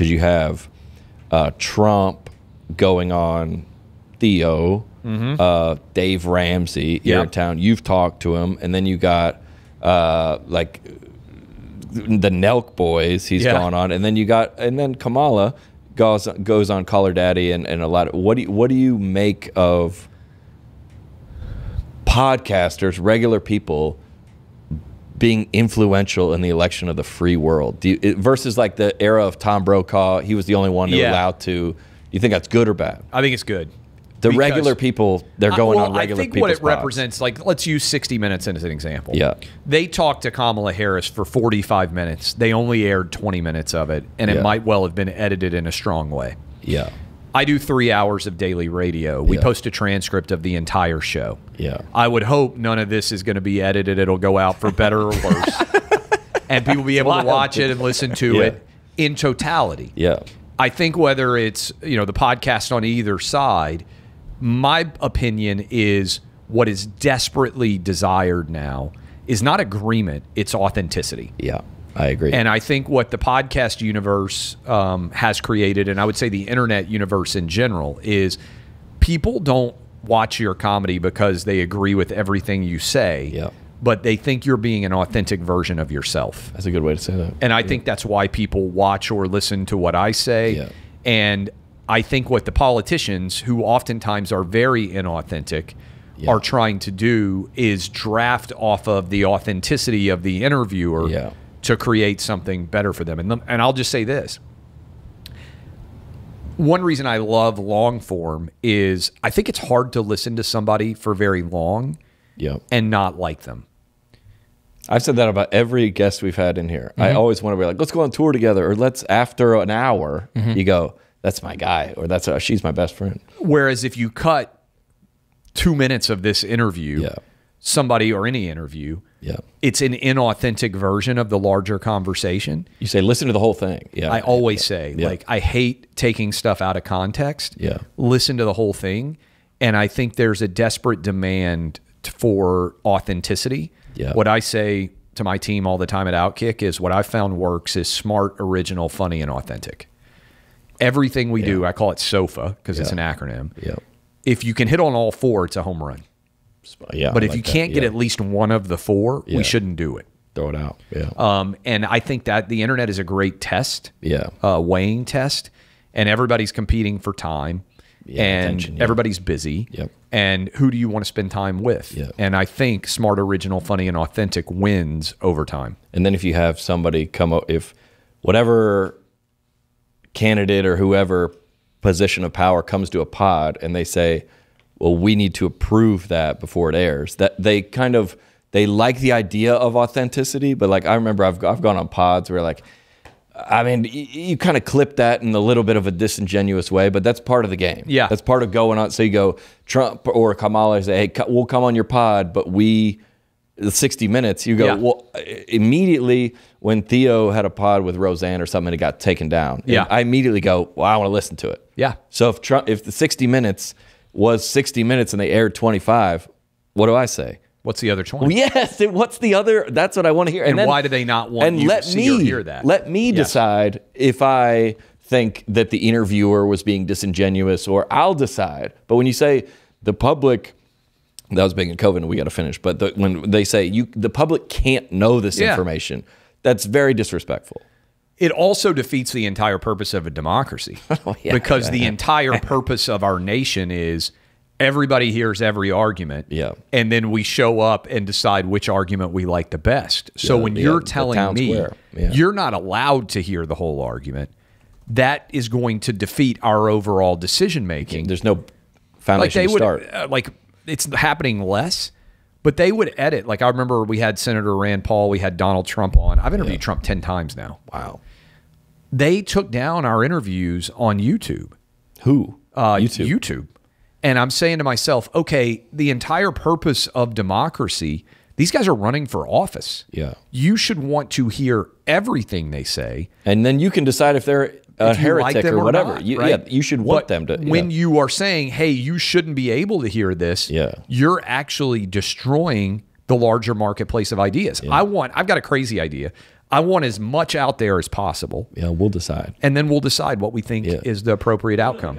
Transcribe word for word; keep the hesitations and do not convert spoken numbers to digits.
because you have uh, Trump going on Theo, mm-hmm. uh, Dave Ramsey, you're yep. in town, you've talked to him, and then you got uh, like the Nelk boys, he's yeah. gone on, and then you got, and then Kamala goes goes on Call Her Daddy, and, and a lot of, what do you, what do you make of podcasters, regular people being influential in the election of the free world? Do you, it, versus like the era of Tom Brokaw, he was the only one that yeah. allowed to. You think that's good or bad? I think it's good. The regular people, they're going I, well, on regular people's I think people's what it pods. represents, like, let's use sixty minutes as an example. Yeah. They talked to Kamala Harris for forty-five minutes. They only aired twenty minutes of it, and yeah. it might well have been edited in a strong way. Yeah. I do three hours of daily radio. We yeah. post a transcript of the entire show. Yeah. I would hope none of this is going to be edited. It'll go out for better or worse. And people will be able to watch it and listen to yeah. it in totality. Yeah. I think whether it's, you know, the podcast on either side, my opinion is what is desperately desired now is not agreement, it's authenticity. Yeah. I agree. And I think what the podcast universe um, has created, and I would say the internet universe in general, is people don't watch your comedy because they agree with everything you say, yeah. but they think you're being an authentic version of yourself. That's a good way to say that. And I yeah. think that's why people watch or listen to what I say. Yeah. And I think what the politicians, who oftentimes are very inauthentic, yeah. are trying to do is draft off of the authenticity of the interviewer yeah. to create something better for them. And, and I'll just say this. One reason I love long form is I think it's hard to listen to somebody for very long yep. and not like them. I've said that about every guest we've had in here. Mm-hmm. I always want to be like, let's go on tour together, or let's, after an hour, mm-hmm. you go, that's my guy, or that's a, she's my best friend. Whereas if you cut two minutes of this interview, yeah. somebody or any interview, yeah. it's an inauthentic version of the larger conversation. You say, listen to the whole thing. Yeah, I always yeah. say, yeah. like, I hate taking stuff out of context. Yeah, listen to the whole thing. And I think there's a desperate demand for authenticity. Yeah. What I say to my team all the time at Outkick is what I found works is smart, original, funny, and authentic. Everything we yeah. do, I call it SOFA because yeah. it's an acronym. Yeah. If you can hit on all four, it's a home run. Yeah, but if like you can't that, get yeah. at least one of the four, yeah. we shouldn't do it. Throw it out. Yeah. Um, and I think that the internet is a great test. Yeah. Uh, weighing test, and everybody's competing for time, yeah, and yeah. everybody's busy. Yep. And who do you want to spend time with? Yep. And I think smart, original, funny, and authentic wins over time. And then if you have somebody come up, if whatever candidate or whoever position of power comes to a pod and they say, well, we need to approve that before it airs, that they kind of, they like the idea of authenticity, but like, I remember I've, I've gone on pods where like, I mean, you, you kind of clip that in a little bit of a disingenuous way, but that's part of the game. Yeah. That's part of going on. So you go, Trump or Kamala say, hey, we'll come on your pod, but we, sixty minutes, you go, yeah. well, immediately when Theo had a pod with Roseanne or something and it got taken down, yeah. I immediately go, well, I want to listen to it. Yeah. So if Trump, if the sixty minutes, was sixty minutes and they aired twenty-five, what do I say? What's the other twenty? Yes, what's the other? That's what I want to hear. And, and then, why do they not want and you let to see me, or hear that? Let me yes. decide if I think that the interviewer was being disingenuous, or I'll decide. But when you say the public, that was big in COVID and we got to finish, but the, when they say you, the public can't know this yeah. information, that's very disrespectful. It also defeats the entire purpose of a democracy, oh, yeah, because yeah, the yeah. entire purpose of our nation is everybody hears every argument, yeah. and then we show up and decide which argument we like the best. So yeah, when yeah, you're telling me yeah. you're not allowed to hear the whole argument, that is going to defeat our overall decision-making. There's no foundation like they to would, start. Uh, like, it's happening less. But they would edit. Like, I remember we had Senator Rand Paul, we had Donald Trump on. I've interviewed yeah. Trump ten times now. Wow. They took down our interviews on YouTube. Who? Uh, YouTube. YouTube. And I'm saying to myself, okay, the entire purpose of democracy, these guys are running for office. Yeah. You should want to hear everything they say. And then you can decide if they're a heretic or whatever. You, yeah, you should want them to. When you are saying, hey, you shouldn't be able to hear this, yeah. you're actually destroying the larger marketplace of ideas. Yeah. I want, I've got a crazy idea. I want as much out there as possible. Yeah, we'll decide. And then we'll decide what we think yeah. is the appropriate outcome.